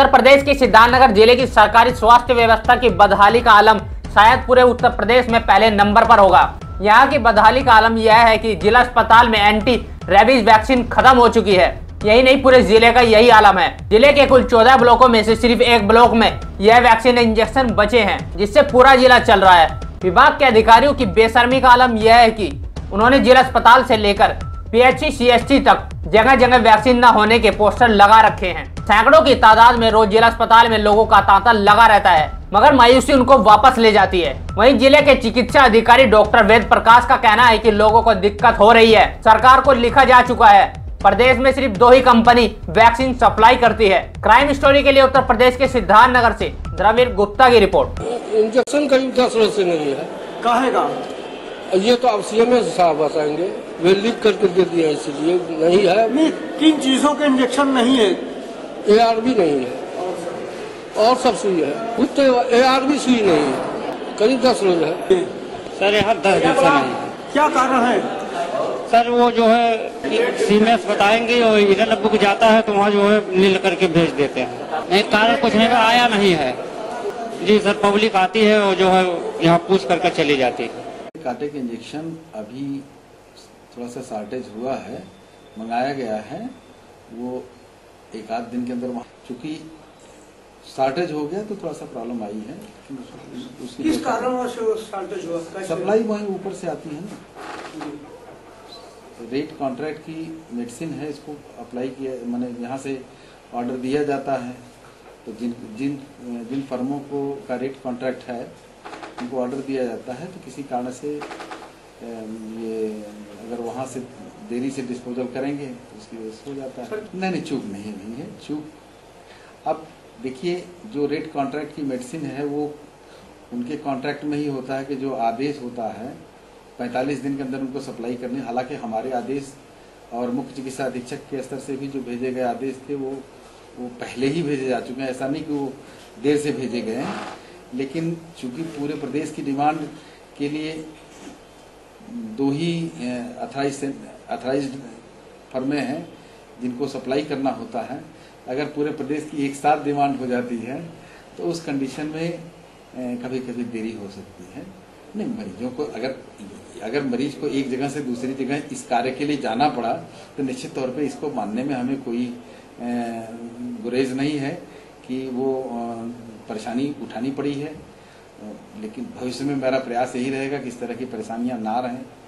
उत्तर प्रदेश के सिद्धार्थनगर जिले की सरकारी स्वास्थ्य व्यवस्था की बदहाली का आलम शायद पूरे उत्तर प्रदेश में पहले नंबर पर होगा। यहाँ की बदहाली का आलम यह है कि जिला अस्पताल में एंटी रेबीज वैक्सीन खत्म हो चुकी है। यही नहीं, पूरे जिले का यही आलम है। जिले के कुल 14 ब्लॉकों में से सिर्फ एक ब्लॉक में यह वैक्सीन इंजेक्शन बचे हैं, जिससे पूरा जिला चल रहा है। विभाग के अधिकारियों की बेशर्मी का आलम यह है कि उन्होंने जिला अस्पताल से लेकर PHC CST तक जगह जगह वैक्सीन न होने के पोस्टर लगा रखे हैं। सैकड़ों की तादाद में रोज जिला अस्पताल में लोगों का तांता लगा रहता है, मगर मायूसी उनको वापस ले जाती है। वहीं जिले के चिकित्सा अधिकारी डॉक्टर वेद प्रकाश का कहना है कि लोगों को दिक्कत हो रही है। सरकार को लिखा जा चुका है, प्रदेश में सिर्फ 2 ही कंपनी वैक्सीन सप्लाई करती है। क्राइम स्टोरी के लिए उत्तर प्रदेश के सिद्धार्थनगर से धर्मबीर गुप्ता की रिपोर्ट। इंजेक्शन का युद्ध असर से नहीं है, कहेगा ये तो आप CMS साहब बताएंगे, वे लिख करके दे दिया, इसलिए नहीं है। नहीं, किन चीजों के इंजेक्शन नहीं है? ARV नहीं है और सब सुई है, खुद तो ARV सुई नहीं है। करीब 10 रोज है सर, यहाँ 10 दिन से नहीं। क्या कारण है सर? वो जो है CMS बताएंगे और इधर बुक जाता है तो वहाँ जो है नील करके भेज देते हैं। नहीं, कारण कुछ नहीं, आया नहीं है जी सर। पब्लिक आती है और जो है यहाँ पूछ करके चली जाती है। कांटे के इंजेक्शन अभी थोड़ा सा शार्टेज हुआ है, मंगाया गया है, वो एक आध दिन के अंदर चूंकि शार्टेज हो गया तो थोड़ा सा प्रॉब्लम आई है। किस कारण शार्टेज हुआ? सप्लाई वहीं ऊपर से आती है ना, रेट कॉन्ट्रैक्ट की मेडिसिन है, इसको अप्लाई किया, मैंने यहाँ से ऑर्डर दिया जाता है तो जिन फर्मों को का रेट कॉन्ट्रैक्ट है उनको ऑर्डर दिया जाता है, तो किसी कारण से ये अगर वहाँ से देरी से डिस्पोजल करेंगे तो उसकी वजह से हो जाता है। नहीं, चूक नहीं है, चूक। अब देखिए, जो रेट कॉन्ट्रैक्ट की मेडिसिन है वो उनके कॉन्ट्रैक्ट में ही होता है कि जो आदेश होता है 45 दिन के अंदर उनको सप्लाई करनी। हालांकि हमारे आदेश और मुख्य चिकित्सा अधीक्षक के स्तर से भी जो भेजे गए आदेश थे वो पहले ही भेजे जा चुके हैं। ऐसा नहीं कि वो देर से भेजे गए हैं, लेकिन चूंकि पूरे प्रदेश की डिमांड के लिए 2 ही अथराइज्ड फर्में हैं जिनको सप्लाई करना होता है। अगर पूरे प्रदेश की एक साथ डिमांड हो जाती है तो उस कंडीशन में कभी कभी देरी हो सकती है। नहीं, मरीजों को अगर मरीज को एक जगह से दूसरी जगह इस कार्य के लिए जाना पड़ा तो निश्चित तौर पे इसको मानने में हमें कोई गुरेज नहीं है कि वो परेशानी उठानी पड़ी है। लेकिन भविष्य में मेरा प्रयास यही रहेगा कि इस तरह की परेशानियां ना रहें।